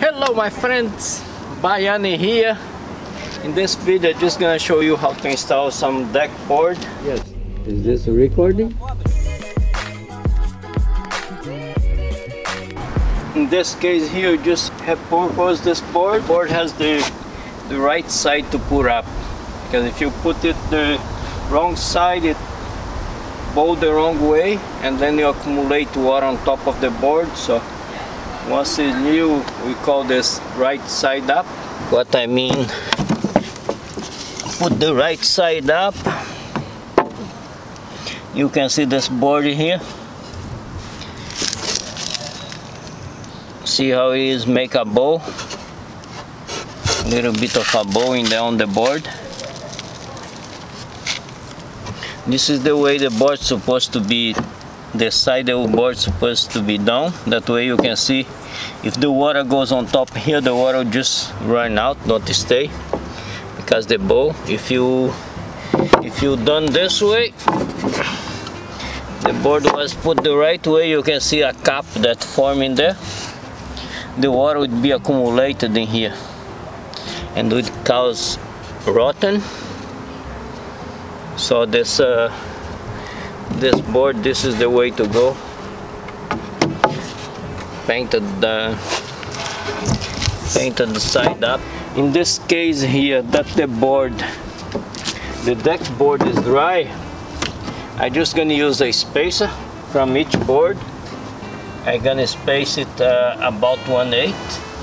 Hello my friends, Bayani here. In this video I'm just gonna show you how to install some deck board. Yes. Is this a recording? In this case here you just have purpose this board. The board has the right side to put up, because if you put it the wrong side it bowls the wrong way and then you accumulate water on top of the board. So once it's new, we call this right side up. What I mean, put the right side up. You can see this board here. See how it is, make a bow. A little bit of a bow in there on the board. This is the way the board's supposed to be. The side of the board is supposed to be down. That way you can see if the water goes on top here, the water will just run out, not stay. Because the bowl, if you done this way, the board was put the right way, you can see a cap that form in there. The water would be accumulated in here and would cause rotten. So this board, this is the way to go. Painted the side up. In this case here, that the deck board is dry, I'm just gonna use a spacer from each board. I'm gonna space it about 1/8.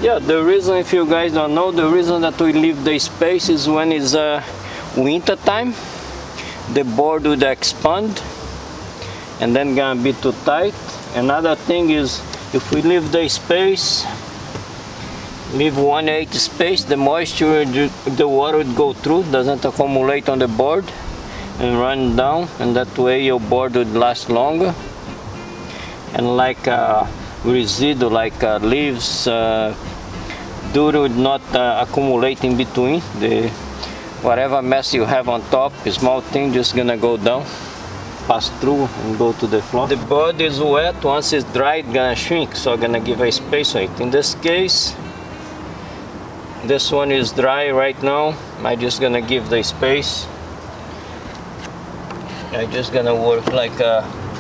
Yeah, the reason, if you guys don't know, the reason that we leave the space is when it's winter time, the board would expand and then gonna be too tight. Another thing is, if we leave the space, leave 1/8 space, the moisture, the water would go through, doesn't accumulate on the board and run down, and that way your board would last longer. And like residue, like leaves, dirt would not accumulate in between. Whatever mess you have on top, small thing, just gonna go down, pass through and go to the floor. The board is wet, once it's dry it's gonna shrink, so I'm gonna give a space on it. In this case, this one is dry right now, I'm just gonna give the space. I'm just gonna work like,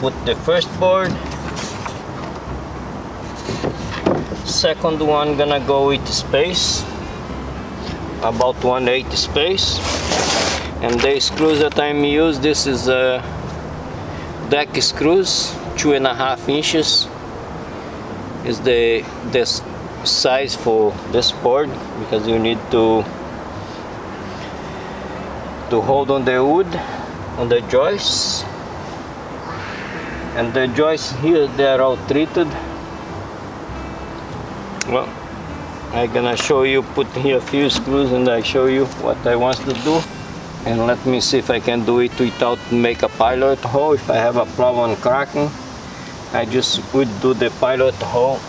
put the first board, second one gonna go with space, about 1/8 space. And the screws that I'm using, this is a deck screws, 2.5 inches is the size for this board, because you need to hold on the wood on the joists. And the joists here, they are all treated. Well, I'm gonna show you, put here a few screws and I show you what I want to do. And let me see if I can do it without make a pilot hole. If I have a problem cracking, I just would do the pilot hole.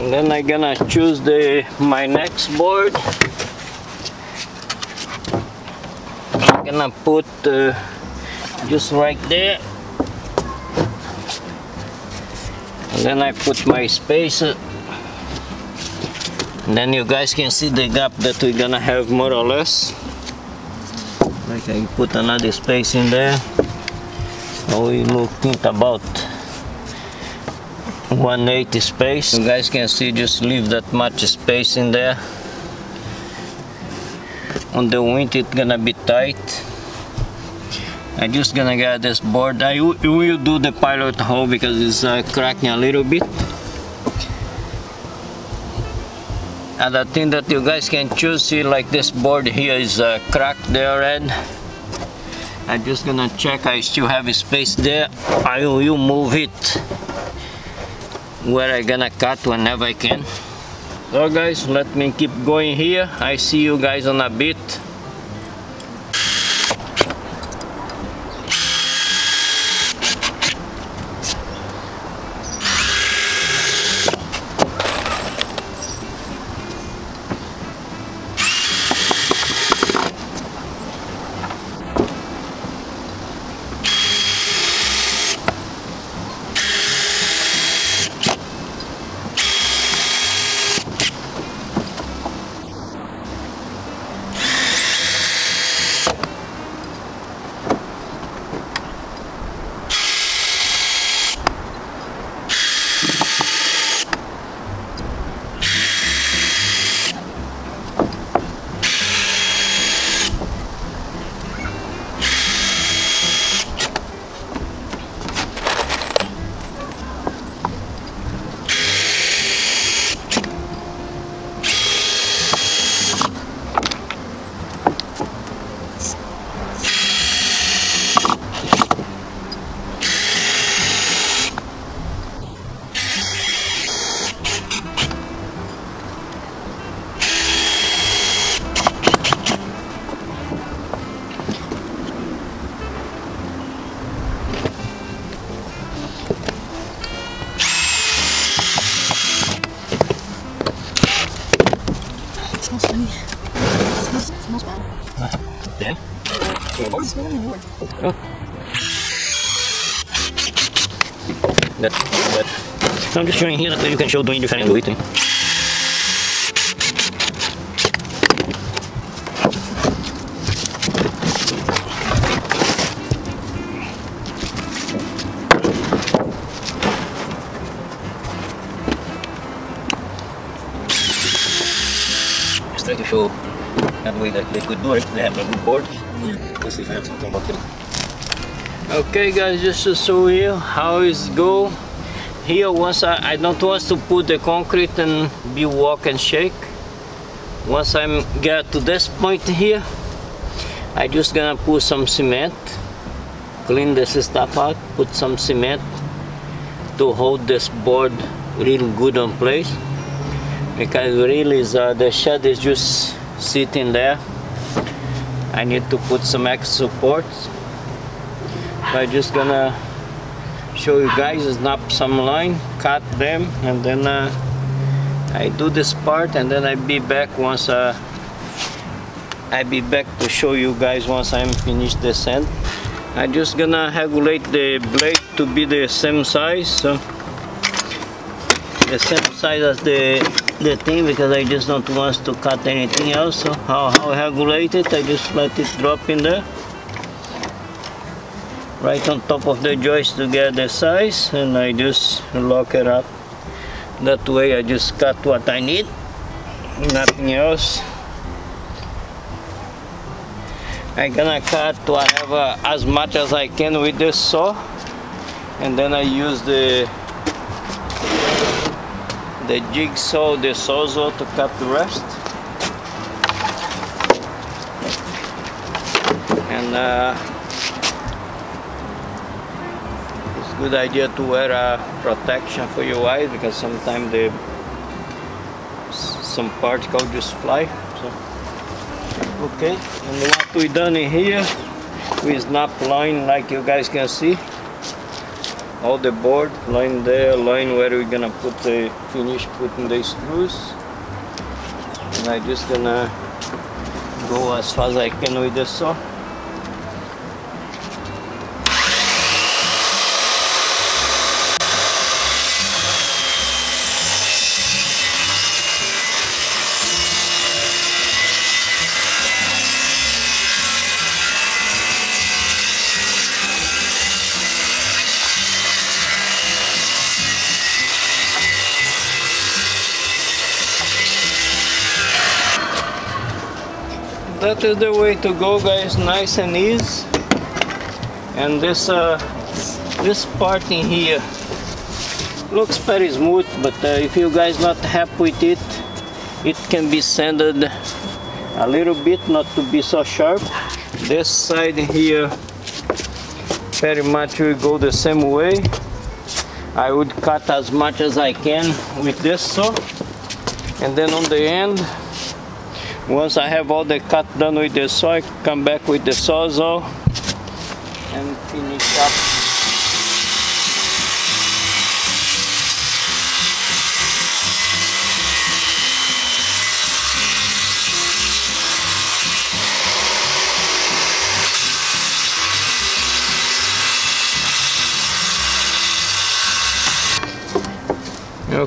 And then I'm gonna choose my next board. I'm gonna put just right there. And then I put my spacer. And then you guys can see the gap that we're gonna have more or less. Like I put another space in there. So we look about 1/8 space. You guys can see, just leave that much space in there. On the wind it's gonna be tight. I'm just gonna get this board. I will do the pilot hole because it's cracking a little bit. And the thing that you guys can choose, see, like this board here is cracked there, and I'm just gonna check I still have a space there. I will move it where I gonna cut whenever I can. So guys, let me keep going here. I see you guys on a bit. I'm just showing here that you can show doing different do it. Just try to show that way that they could do it. They have a good board. Let's see if I have something about it. Okay guys, just to show you how it's go. Here once I don't want to put the concrete and be walk and shake. Once I get to this point here, I just gonna put some cement, clean this stuff out, put some cement to hold this board real good on place, because really the shed is just sitting there. I need to put some extra supports. So I just gonna show you guys, snap some line, cut them, and then I do this part, and then I be back once I be back to show you guys once I'm finished the sand. I just gonna regulate the blade to be the same size, so the same size as the thing, because I just don't want to cut anything else. So how I regulate it, I just let it drop in there, right on top of the joist to get the size, and I just lock it up. That way I just cut what I need, nothing else. I'm gonna cut whatever, as much as I can with this saw, and then I use the jigsaw, the sawzall to cut the rest. And good idea to wear a protection for your eyes, because sometimes some particles just fly. So okay, and what we done in here, we snap line like you guys can see. All the board line there, line where we're gonna put the finish, putting the screws. And I just gonna go as fast as I can with the saw. That is the way to go, guys, nice and easy. And this part in here looks very smooth, but if you guys not happy with it, It can be sanded a little bit, not to be so sharp. This side here very much will go the same way. I would cut as much as I can with this saw, and then on the end, once I have all the cut done with the saw, I come back with the sawzall and finish up.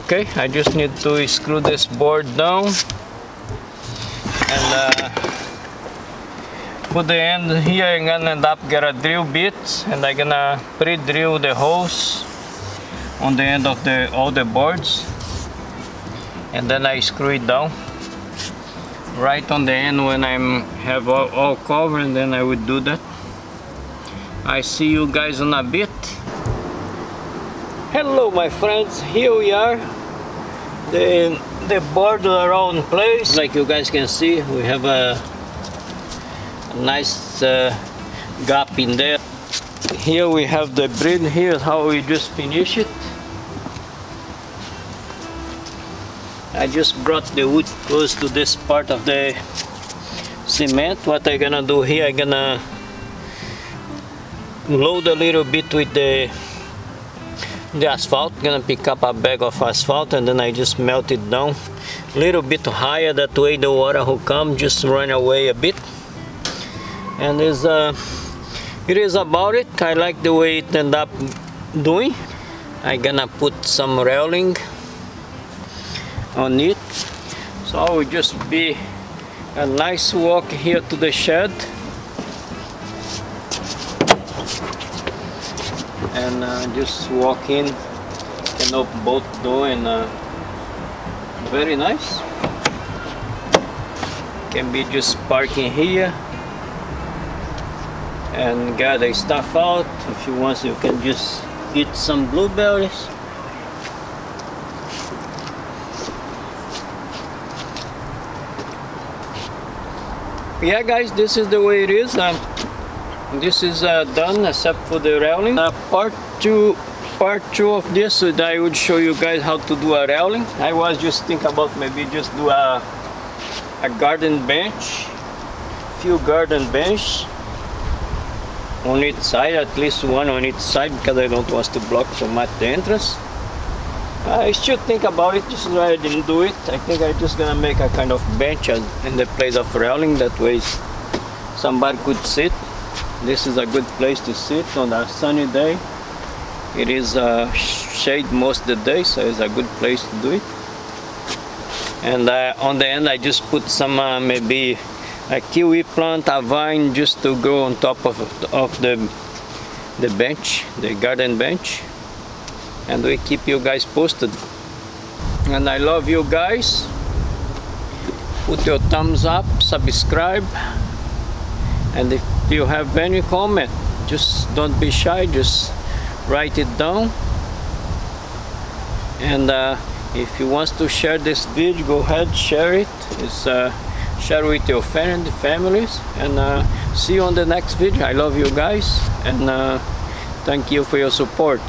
Okay, I just need to screw this board down and put the end here. I'm gonna end up get a drill bit, and I'm gonna pre-drill the holes on the end of the all the boards, and then I screw it down right on the end when I'm have all covered. Then I would do that. I see you guys in a bit. Hello my friends, here we are. The boards are all in place. Like you guys can see, we have a nice gap in there. Here we have the breed, here's how we just finish it. I just brought the wood close to this part of the cement. What I'm gonna do here, I'm gonna load a little bit with the asphalt. Gonna pick up a bag of asphalt and then I just melt it down a little bit higher, that way the water will come just run away a bit. And it is about it. I like the way it end up doing. I gonna put some railing on it, so it will just be a nice walk here to the shed. And just walk in and open both door, and very nice. Can be just parking here and gather stuff out. If you want, you can just eat some blueberries. Yeah guys, this is the way it is. This is done except for the railing. Part two of this, I would show you guys how to do a railing. I was just thinking about maybe just do a garden bench, few garden bench on each side, at least one on each side, because I don't want to block so much the entrance. I still think about it, just why I didn't do it. I think I'm just gonna make a kind of bench in the place of railing, that way somebody could sit. This is a good place to sit on a sunny day. It is shade most of the day, so it's a good place to do it. And on the end I just put some maybe a kiwi plant, a vine, just to grow on top of the bench, the garden bench. And we keep you guys posted. And I love you guys. Put your thumbs up, subscribe, and if you have any comment, just don't be shy, just write it down. And if you want to share this video, go ahead, share it. Share with your friends, families, and see you on the next video. I love you guys, and thank you for your support.